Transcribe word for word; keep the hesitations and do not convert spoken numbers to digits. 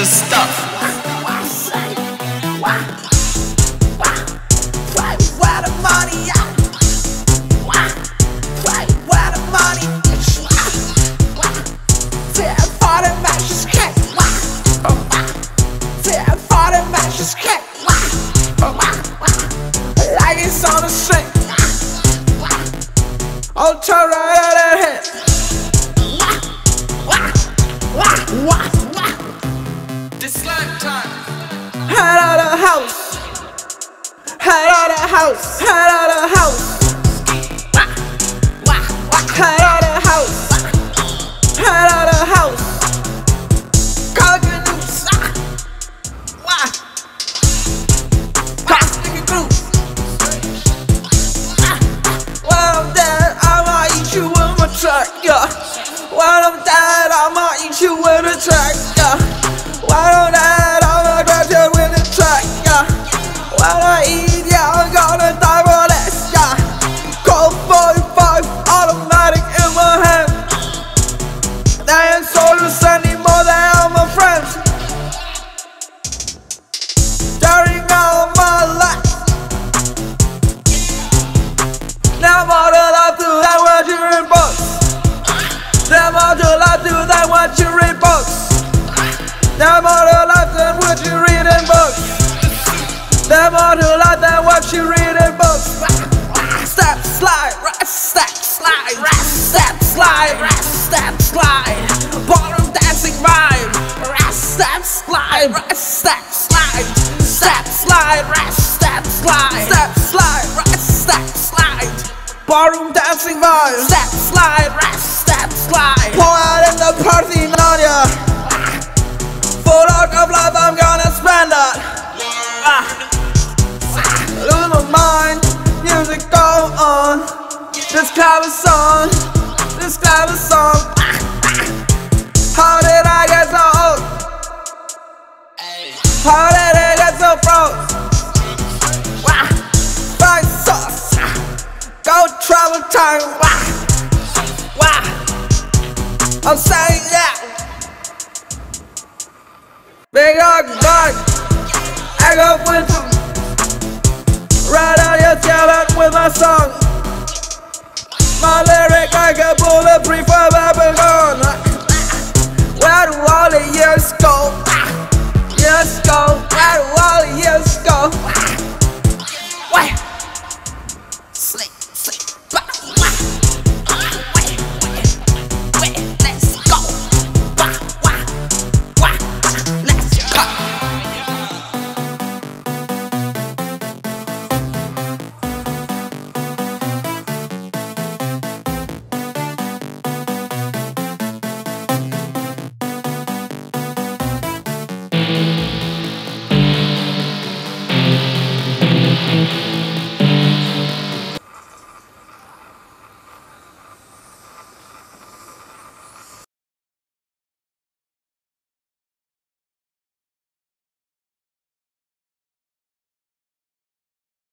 the stuff. On the street, I'll turn right out that head. This slime time. Head out of the house. Head out of the house. Head out of the house. Head out of the house. Head out of the house. Cut your loose. Pass the group. Tractor. When I'm dead, I'ma eat you with a tractor. When I'm dead, I'ma grab you with a tractor. When I eat you, I'm gonna die for this, yeah. Cold forty-five, automatic in my hand. They ain't soldiers anymore, they are my friends. Staring out my life. Never did I do that when you're in books. Never do life do that what you read books. Never do life than what you read in books. Never do life than what you read in books. Step, slide, right, step, slide, right, step, slide, right, step, slide. Bottom dancing rhyme. Right, step, slide, right, step, slide. Step, slide, right, step, slide. Step, slide, right, step, slide. Bottom dancing rhyme. Step, slide, right, step, slide. Pour out in the party on ya. Full out of life, I'm gonna spend that. Lose my mind, music go on. This club is on, this club is on. How did I get so old? How did I get so froze? Black sauce, go travel time. I'm saying that. Big dog, dog, I go with them. Right out your talent with my song. My lyric like a bulletproof for Babylon. Where do all the years go? Years go, where do all